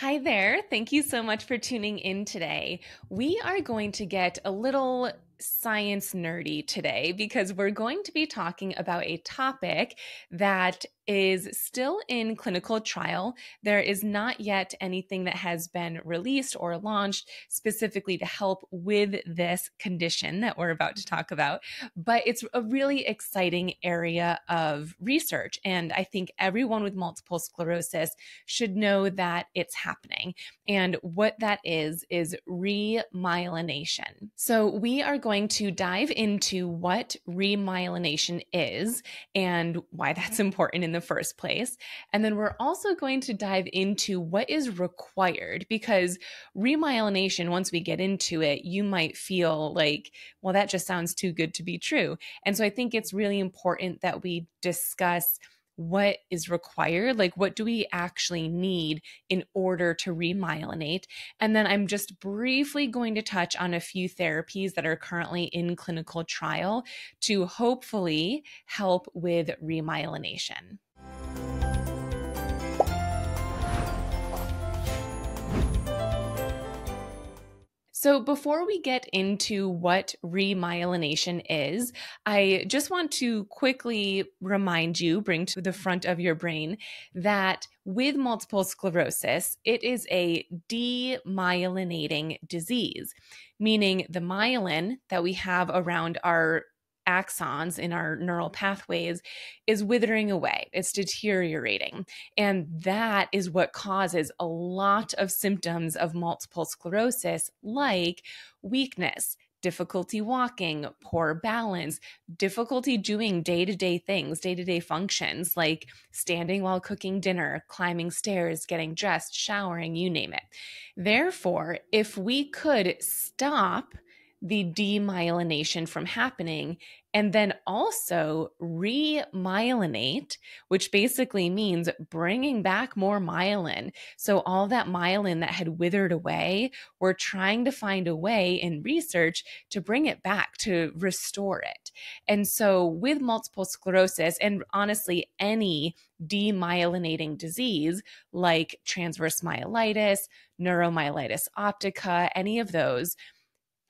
Hi there. Thank you so much for tuning in today. We are going to get a little science nerdy today because we're going to be talking about a topic that is still in clinical trial. There is not yet anything that has been released or launched specifically to help with this condition that we're about to talk about, but it's a really exciting area of research. And I think everyone with multiple sclerosis should know that it's happening. And what that is remyelination. So we are going to dive into what remyelination is and why that's important in the first place. And then we're also going to dive into what is required, because remyelination, once we get into it, you might feel like, well, that just sounds too good to be true. And so I think it's really important that we discuss what is required, like what do we actually need in order to remyelinate. And then I'm just briefly going to touch on a few therapies that are currently in clinical trial to hopefully help with remyelination. So before we get into what remyelination is, I just want to quickly remind you, bring to the front of your brain that with multiple sclerosis, it is a demyelinating disease, meaning the myelin that we have around our axons in our neural pathways is withering away. It's deteriorating. And that is what causes a lot of symptoms of multiple sclerosis, like weakness, difficulty walking, poor balance, difficulty doing day-to-day things, day-to-day functions like standing while cooking dinner, climbing stairs, getting dressed, showering, you name it. Therefore, if we could stop the demyelination from happening, and then also remyelinate, which basically means bringing back more myelin. So all that myelin that had withered away, we're trying to find a way in research to bring it back, to restore it. And so with multiple sclerosis, and honestly any demyelinating disease like transverse myelitis, neuromyelitis optica, any of those,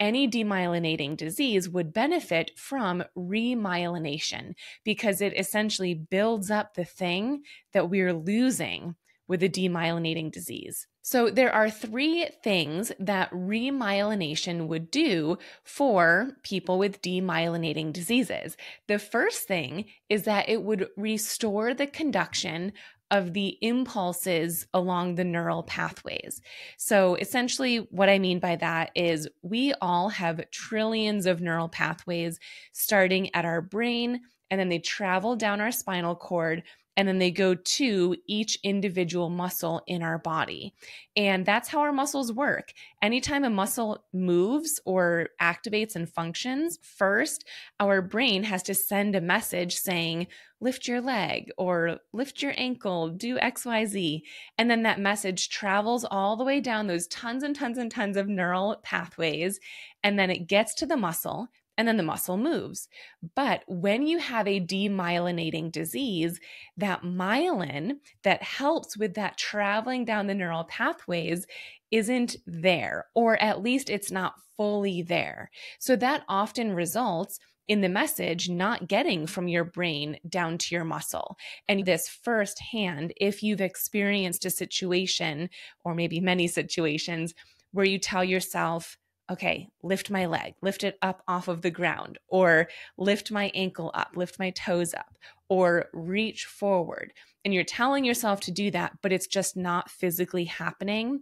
any demyelinating disease would benefit from remyelination because it essentially builds up the thing that we're losing with a demyelinating disease. So there are three things that remyelination would do for people with demyelinating diseases. The first thing is that it would restore the conduction of the impulses along the neural pathways. So essentially what I mean by that is we all have trillions of neural pathways starting at our brain, and then they travel down our spinal cord, and then they go to each individual muscle in our body. And that's how our muscles work. Anytime a muscle moves or activates and functions, first, our brain has to send a message saying, lift your leg or lift your ankle, do X, Y, Z. And then that message travels all the way down those tons and tons and tons of neural pathways. And then it gets to the muscle, and then the muscle moves. But when you have a demyelinating disease, that myelin that helps with that traveling down the neural pathways isn't there, or at least it's not fully there. So that often results in the message not getting from your brain down to your muscle. And this firsthand, if you've experienced a situation, or maybe many situations, where you tell yourself, okay, lift my leg, lift it up off of the ground, or lift my ankle up, lift my toes up, or reach forward. And you're telling yourself to do that, but it's just not physically happening.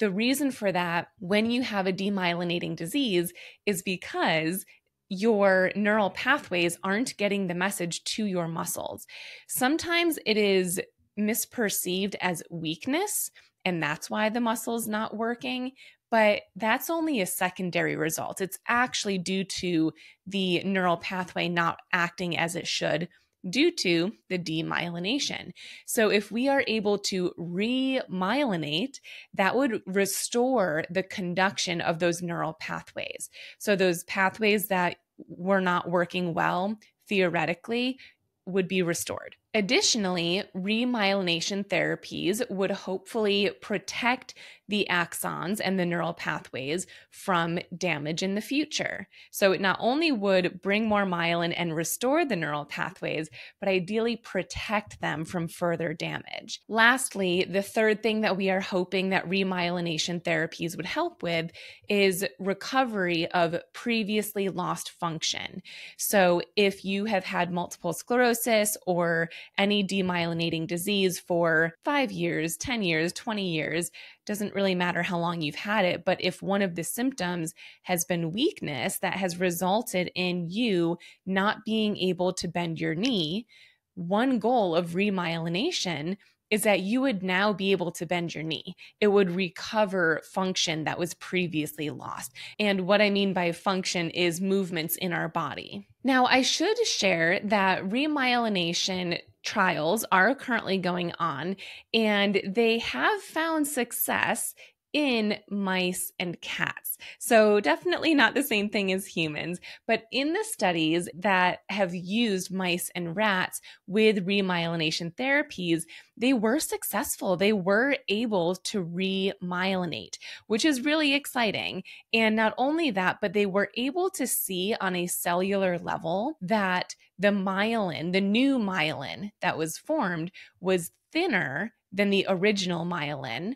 The reason for that, when you have a demyelinating disease, is because your neural pathways aren't getting the message to your muscles. Sometimes it is misperceived as weakness, and that's why the muscle's not working. But that's only a secondary result. It's actually due to the neural pathway not acting as it should due to the demyelination. So if we are able to remyelinate, that would restore the conduction of those neural pathways. So those pathways that were not working well, theoretically, would be restored. Additionally, remyelination therapies would hopefully protect the axons and the neural pathways from damage in the future. So it not only would bring more myelin and restore the neural pathways, but ideally protect them from further damage. Lastly, the third thing that we are hoping that remyelination therapies would help with is recovery of previously lost function. So if you have had multiple sclerosis or any demyelinating disease for 5 years, 10 years, 20 years, doesn't really matter how long you've had it, but if one of the symptoms has been weakness that has resulted in you not being able to bend your knee, one goal of remyelination is that you would now be able to bend your knee. It would recover function that was previously lost. And what I mean by function is movements in our body. Now, I should share that remyelination trials are currently going on, and they have found success in mice and cats. So definitely not the same thing as humans, but in the studies that have used mice and rats with remyelination therapies, they were successful. They were able to remyelinate, which is really exciting. And not only that, but they were able to see on a cellular level that the myelin, the new myelin that was formed, was thinner than the original myelin,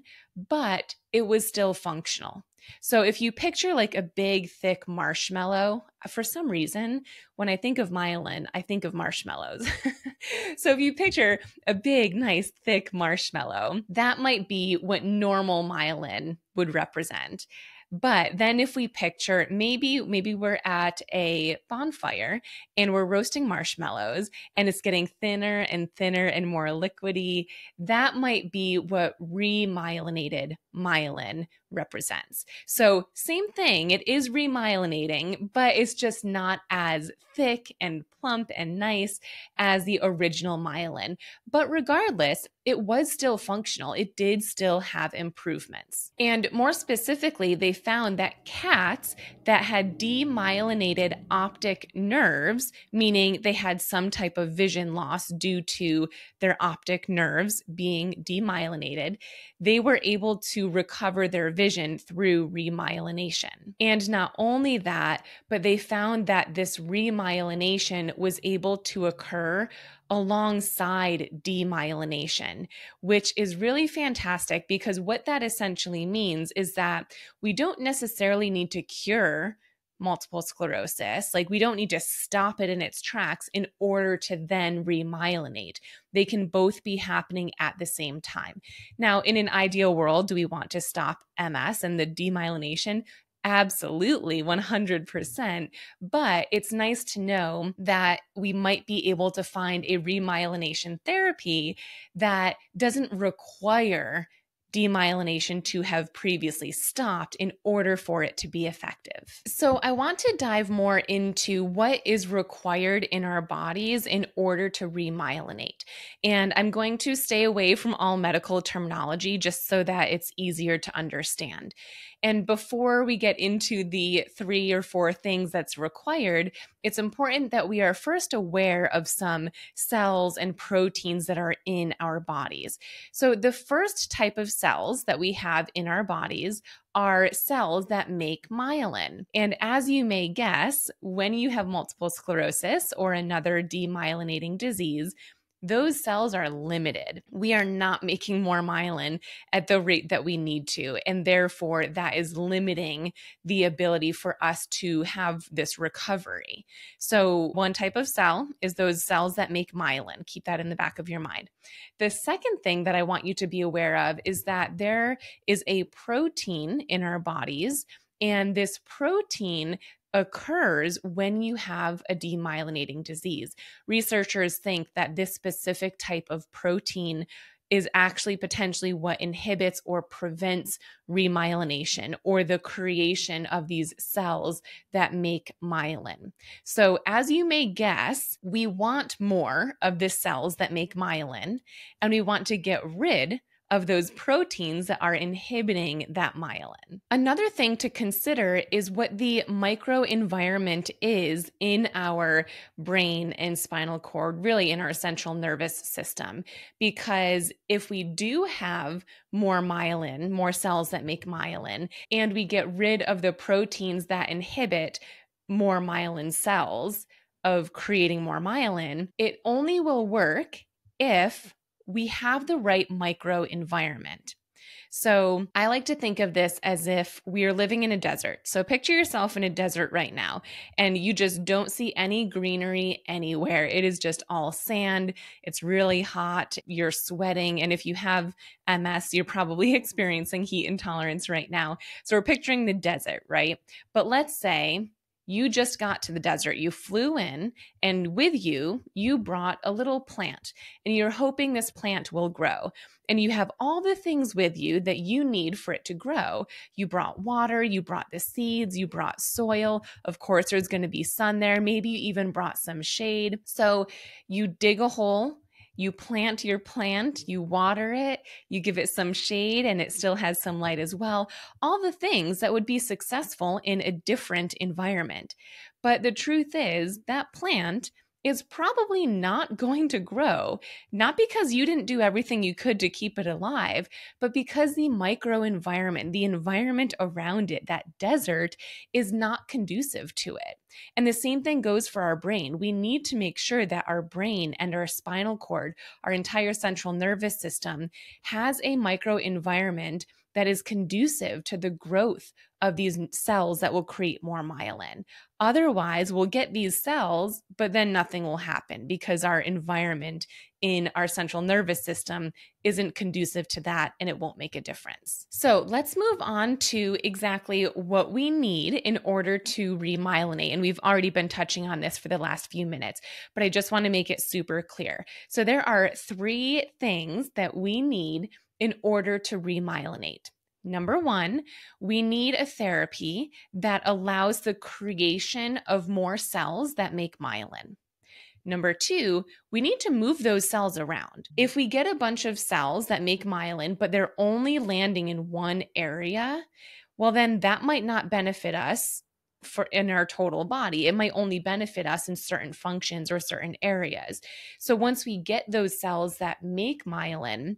but it was still functional. So if you picture like a big, thick marshmallow, for some reason, when I think of myelin, I think of marshmallows. So if you picture a big, nice, thick marshmallow, that might be what normal myelin would represent. But then if we picture, maybe we're at a bonfire and we're roasting marshmallows and it's getting thinner and thinner and more liquidy, that might be what remyelinated myelin represents. So same thing, it is remyelinating, but it's just not as thick and plump and nice as the original myelin. But regardless, it was still functional. It did still have improvements. And more specifically, they found that cats that had demyelinated optic nerves, meaning they had some type of vision loss due to their optic nerves being demyelinated, they were able to recover their vision through remyelination. And not only that, but they found that this remyelination was able to occur alongside demyelination, which is really fantastic, because what that essentially means is that we don't necessarily need to cure multiple sclerosis. Like, we don't need to stop it in its tracks in order to then remyelinate. They can both be happening at the same time. Now, in an ideal world, do we want to stop MS and the demyelination? Absolutely, 100%. But it's nice to know that we might be able to find a remyelination therapy that doesn't require demyelination to have previously stopped in order for it to be effective. So I want to dive more into what is required in our bodies in order to remyelinate. And I'm going to stay away from all medical terminology just so that it's easier to understand. And before we get into the 3 or 4 things that's required, it's important that we are first aware of some cells and proteins that are in our bodies. So the first type of cells that we have in our bodies are cells that make myelin. And as you may guess, when you have multiple sclerosis or another demyelinating disease, those cells are limited. We are not making more myelin at the rate that we need to, and therefore that is limiting the ability for us to have this recovery. So one type of cell is those cells that make myelin. Keep that in the back of your mind. The second thing that I want you to be aware of is that there is a protein in our bodies, and this protein occurs when you have a demyelinating disease. Researchers think that this specific type of protein is actually potentially what inhibits or prevents remyelination or the creation of these cells that make myelin. So as you may guess, we want more of the cells that make myelin, and we want to get rid of those proteins that are inhibiting that myelin. Another thing to consider is what the microenvironment is in our brain and spinal cord, really in our central nervous system. Because if we do have more myelin, more cells that make myelin, and we get rid of the proteins that inhibit more myelin cells of creating more myelin, it only will work if we have the right microenvironment. So I like to think of this as if we are living in a desert. So picture yourself in a desert right now, and you just don't see any greenery anywhere. It is just all sand. It's really hot. You're sweating. And if you have MS, you're probably experiencing heat intolerance right now. So we're picturing the desert, right? But let's say you just got to the desert, you flew in, and with you, you brought a little plant, and you're hoping this plant will grow. And you have all the things with you that you need for it to grow. You brought water, you brought the seeds, you brought soil. Of course, there's going to be sun there. Maybe you even brought some shade. So you dig a hole, you plant your plant, you water it, you give it some shade, and it still has some light as well. All the things that would be successful in a different environment. But the truth is that plant is probably not going to grow, not because you didn't do everything you could to keep it alive, but because the microenvironment, the environment around it, that desert, is not conducive to it. And the same thing goes for our brain. We need to make sure that our brain and our spinal cord, our entire central nervous system, has a microenvironment that is conducive to the growth of these cells that will create more myelin. Otherwise, we'll get these cells, but then nothing will happen because our environment in our central nervous system isn't conducive to that, and it won't make a difference. So let's move on to exactly what we need in order to remyelinate. And we've already been touching on this for the last few minutes, but I just want to make it super clear. So there are three things that we need in order to remyelinate. Number one, we need a therapy that allows the creation of more cells that make myelin. Number two, we need to move those cells around. If we get a bunch of cells that make myelin, but they're only landing in one area, well, then that might not benefit us in our total body. It might only benefit us in certain functions or certain areas. So once we get those cells that make myelin,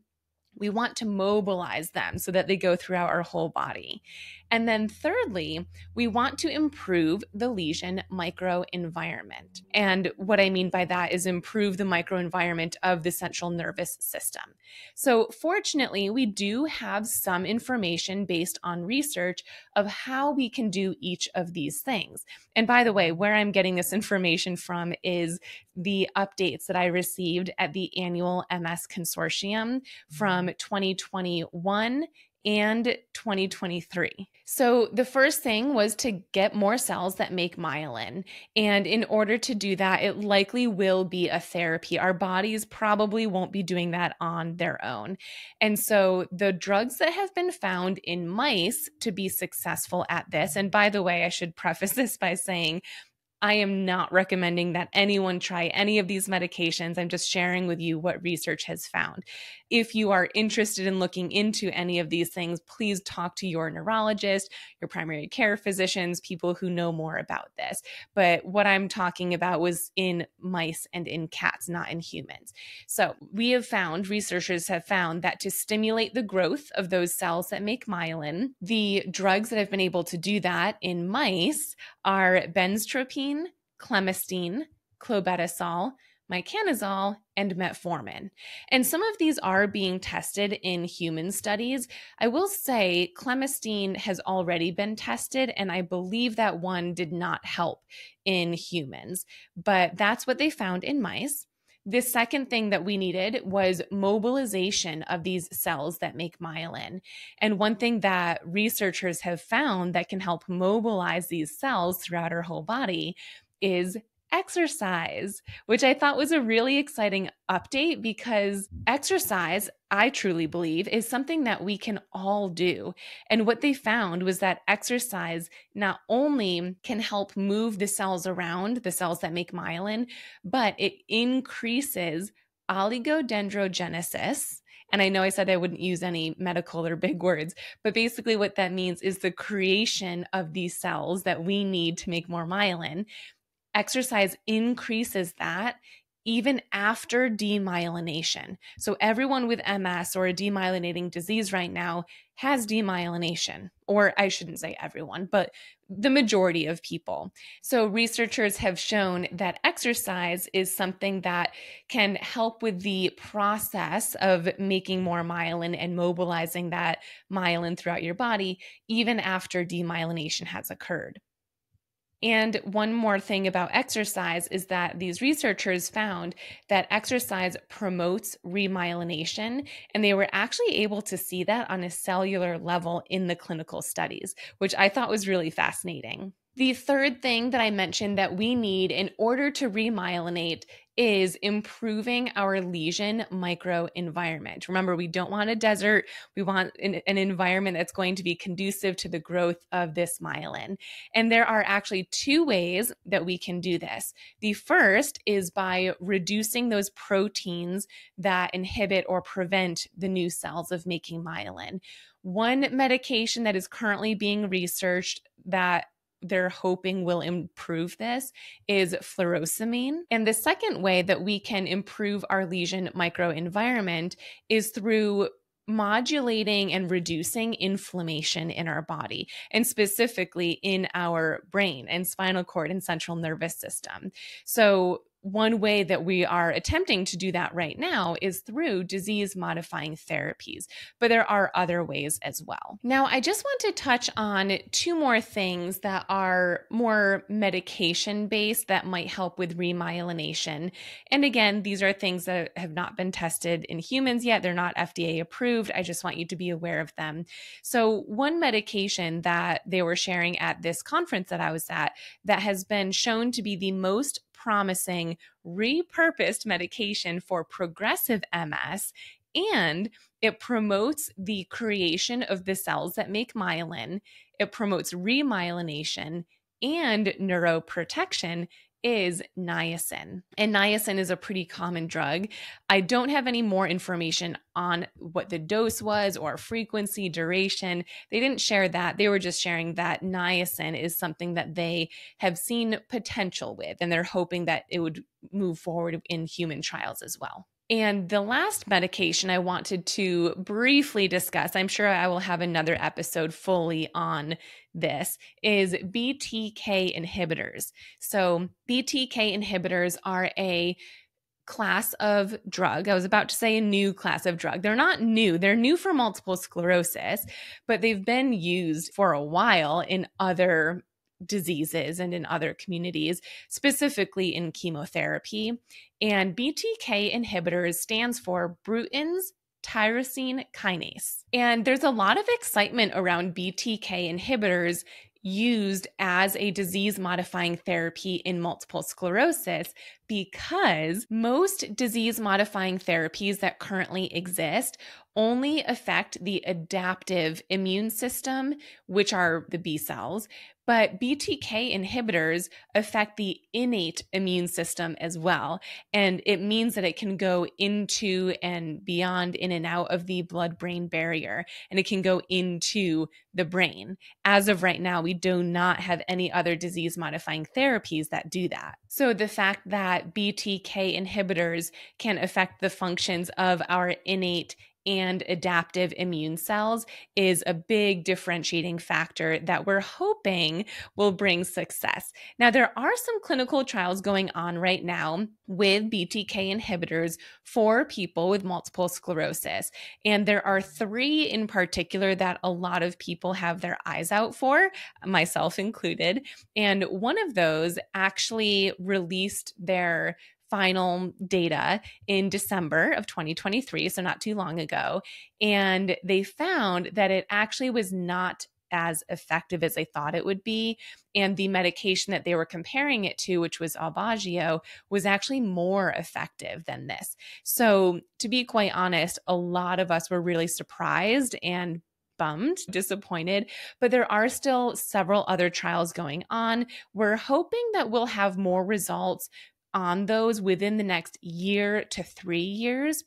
we want to mobilize them so that they go throughout our whole body. And then thirdly, we want to improve the lesion microenvironment. And what I mean by that is improve the microenvironment of the central nervous system. So fortunately, we do have some information based on research of how we can do each of these things. And by the way, where I'm getting this information from is the updates that I received at the annual MS Consortium from 2021 and 2023. So the first thing was to get more cells that make myelin. And in order to do that, it likely will be a therapy. Our bodies probably won't be doing that on their own. And so the drugs that have been found in mice to be successful at this, and by the way, I should preface this by saying I am not recommending that anyone try any of these medications. I'm just sharing with you what research has found. If you are interested in looking into any of these things, please talk to your neurologist, your primary care physicians, people who know more about this. But what I'm talking about was in mice and in cats, not in humans. So we have found, researchers have found, that to stimulate the growth of those cells that make myelin, the drugs that have been able to do that in mice are benztropine, Clemastine, clobetasol, miconazole, and metformin. And some of these are being tested in human studies. I will say Clemastine has already been tested, and I believe that one did not help in humans, but that's what they found in mice. The second thing that we needed was mobilization of these cells that make myelin. And one thing that researchers have found that can help mobilize these cells throughout our whole body is exercise, which I thought was a really exciting update, because exercise, I truly believe, is something that we can all do. And what they found was that exercise not only can help move the cells around, the cells that make myelin, but it increases oligodendrogenesis. And I know I said I wouldn't use any medical or big words, but basically what that means is the creation of these cells that we need to make more myelin. Exercise increases that even after demyelination. So everyone with MS or a demyelinating disease right now has demyelination, or I shouldn't say everyone, but the majority of people. So researchers have shown that exercise is something that can help with the process of making more myelin and mobilizing that myelin throughout your body, even after demyelination has occurred. And one more thing about exercise is that these researchers found that exercise promotes remyelination, and they were actually able to see that on a cellular level in the clinical studies, which I thought was really fascinating. The third thing that I mentioned that we need in order to remyelinate is improving our lesion microenvironment. Remember, we don't want a desert. We want an environment that's going to be conducive to the growth of this myelin. And there are actually two ways that we can do this. The first is by reducing those proteins that inhibit or prevent the new cells of making myelin. One medication that is currently being researched that they're hoping will improve this is fluorosamine. And the second way that we can improve our lesion microenvironment is through modulating and reducing inflammation in our body, and specifically in our brain and spinal cord and central nervous system. So one way that we are attempting to do that right now is through disease-modifying therapies, but there are other ways as well. Now, I just want to touch on two more things that are more medication-based that might help with remyelination. And again, these are things that have not been tested in humans yet. They're not FDA approved. I just want you to be aware of them. So one medication that they were sharing at this conference that I was at that has been shown to be the most promising repurposed medication for progressive MS, and it promotes the creation of the cells that make myelin, it promotes remyelination and neuroprotection, is niacin. And niacin is a pretty common drug. I don't have any more information on what the dose was or frequency, duration. They didn't share that. They were just sharing that niacin is something that they have seen potential with, and they're hoping that it would move forward in human trials as well. And the last medication I wanted to briefly discuss, I'm sure I will have another episode fully on this, is BTK inhibitors. So BTK inhibitors are a class of drug. I was about to say a new class of drug. They're not new. They're new for multiple sclerosis, but they've been used for a while in other diseases and in other communities, specifically in chemotherapy. And BTK inhibitors stands for Bruton's tyrosine kinase. And there's a lot of excitement around BTK inhibitors used as a disease-modifying therapy in multiple sclerosis, because most disease-modifying therapies that currently exist only affect the adaptive immune system, which are the B cells, but BTK inhibitors affect the innate immune system as well. And it means that it can go into and beyond, in and out of the blood-brain barrier, and it can go into the brain. As of right now, we do not have any other disease-modifying therapies that do that. So the fact that BTK inhibitors can affect the functions of our innate and adaptive immune cells is a big differentiating factor that we're hoping will bring success. Now, there are some clinical trials going on right now with BTK inhibitors for people with multiple sclerosis. And there are three in particular that a lot of people have their eyes out for, myself included. And one of those actually released their final data in December of 2023, so not too long ago, and they found that it actually was not as effective as they thought it would be, and the medication that they were comparing it to, which was Alvagio, was actually more effective than this. So to be quite honest, a lot of us were really surprised and bummed, disappointed, but there are still several other trials going on. We're hoping that we'll have more results on those within the next year to 3 years.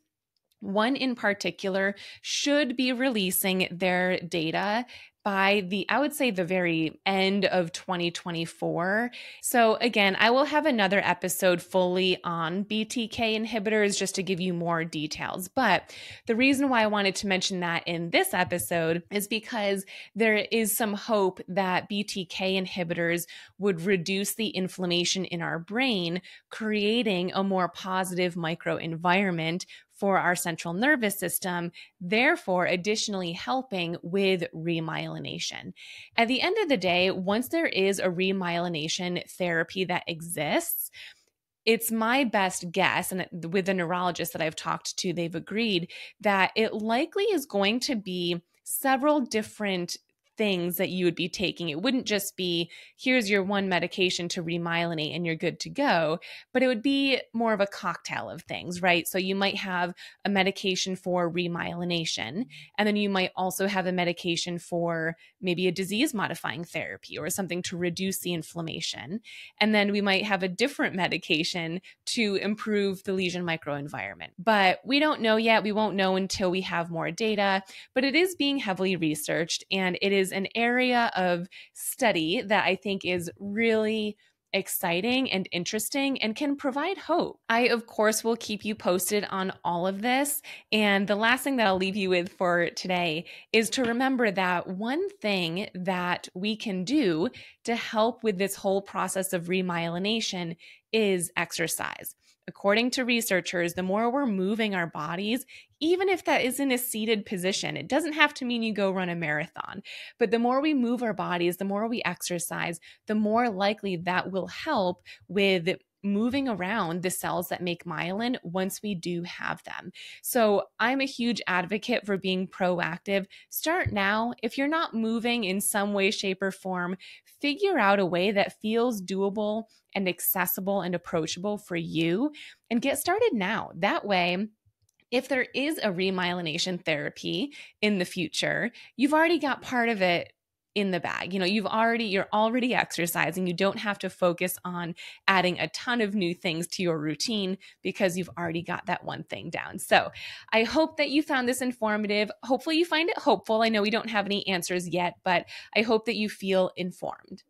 One in particular should be releasing their data by the, I would say, the very end of 2024. So again, I will have another episode fully on BTK inhibitors just to give you more details. But the reason why I wanted to mention that in this episode is because there is some hope that BTK inhibitors would reduce the inflammation in our brain, creating a more positive microenvironment for our central nervous system, therefore additionally helping with remyelination. At the end of the day, once there is a remyelination therapy that exists, it's my best guess, and with the neurologists that I've talked to, they've agreed that it likely is going to be several different things that you would be taking. It wouldn't just be, here's your one medication to remyelinate and you're good to go, but it would be more of a cocktail of things, right? So you might have a medication for remyelination, and then you might also have a medication for maybe a disease modifying therapy or something to reduce the inflammation. And then we might have a different medication to improve the lesion microenvironment. But we don't know yet. We won't know until we have more data, but it is being heavily researched, and it is an area of study that I think is really exciting and interesting and can provide hope. I, of course, will keep you posted on all of this. And the last thing that I'll leave you with for today is to remember that one thing that we can do to help with this whole process of remyelination is exercise. According to researchers, the more we're moving our bodies, even if that is in a seated position, it doesn't have to mean you go run a marathon, but the more we move our bodies, the more we exercise, the more likely that will help with moving around the cells that make myelin once we do have them. So I'm a huge advocate for being proactive. Start now. If you're not moving in some way, shape, or form, figure out a way that feels doable and accessible and approachable for you and get started now. That way, if there is a remyelination therapy in the future, you've already got part of it in the bag. You know, you're already exercising. You don't have to focus on adding a ton of new things to your routine because you've already got that one thing down. So I hope that you found this informative. Hopefully you find it hopeful. I know we don't have any answers yet, but I hope that you feel informed.